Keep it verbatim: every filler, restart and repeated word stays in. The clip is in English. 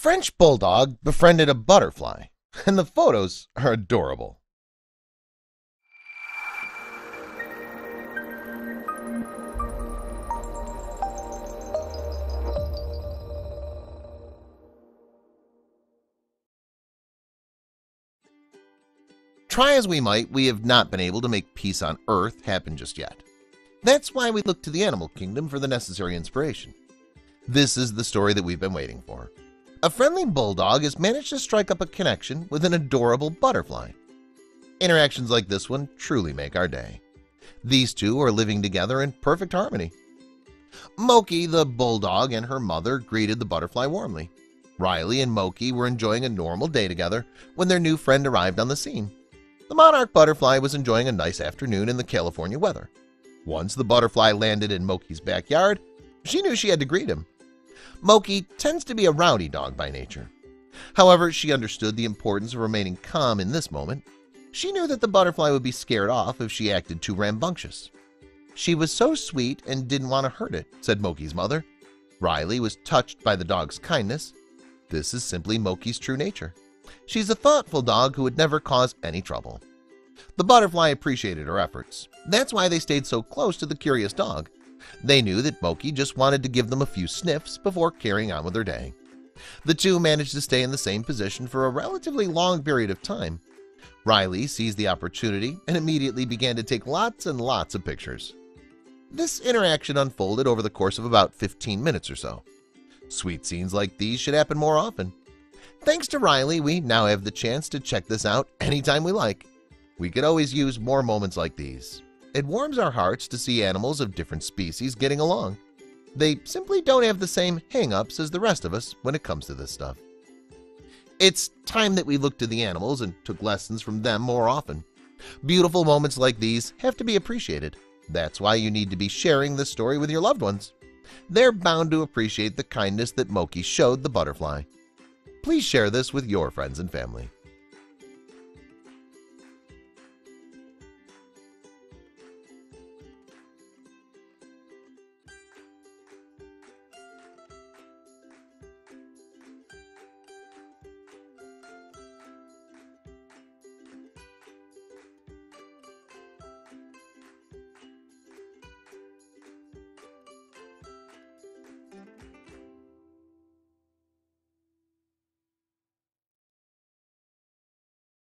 French Bulldog befriended a butterfly, and the photos are adorable. Try as we might, we have not been able to make peace on Earth happen just yet. That's why we look to the animal kingdom for the necessary inspiration. This is the story that we've been waiting for. A friendly bulldog has managed to strike up a connection with an adorable butterfly. Interactions like this one truly make our day. These two are living together in perfect harmony. Moki the bulldog and her mother greeted the butterfly warmly. Riley and Moki were enjoying a normal day together when their new friend arrived on the scene. The monarch butterfly was enjoying a nice afternoon in the California weather. Once the butterfly landed in Moki's backyard, she knew she had to greet him. Moki tends to be a rowdy dog by nature. However, she understood the importance of remaining calm in this moment. She knew that the butterfly would be scared off if she acted too rambunctious. "She was so sweet and didn't want to hurt it," said Moki's mother. Riley was touched by the dog's kindness. This is simply Moki's true nature. She's a thoughtful dog who would never cause any trouble. The butterfly appreciated her efforts. That's why they stayed so close to the curious dog. They knew that Moki just wanted to give them a few sniffs before carrying on with her day. The two managed to stay in the same position for a relatively long period of time. Riley seized the opportunity and immediately began to take lots and lots of pictures. This interaction unfolded over the course of about fifteen minutes or so. Sweet scenes like these should happen more often. Thanks to Riley, we now have the chance to check this out anytime we like. We could always use more moments like these. It warms our hearts to see animals of different species getting along. They simply don't have the same hang-ups as the rest of us when it comes to this stuff. It's time that we looked to the animals and took lessons from them more often. Beautiful moments like these have to be appreciated. That's why you need to be sharing this story with your loved ones. They're bound to appreciate the kindness that Moki showed the butterfly. Please share this with your friends and family.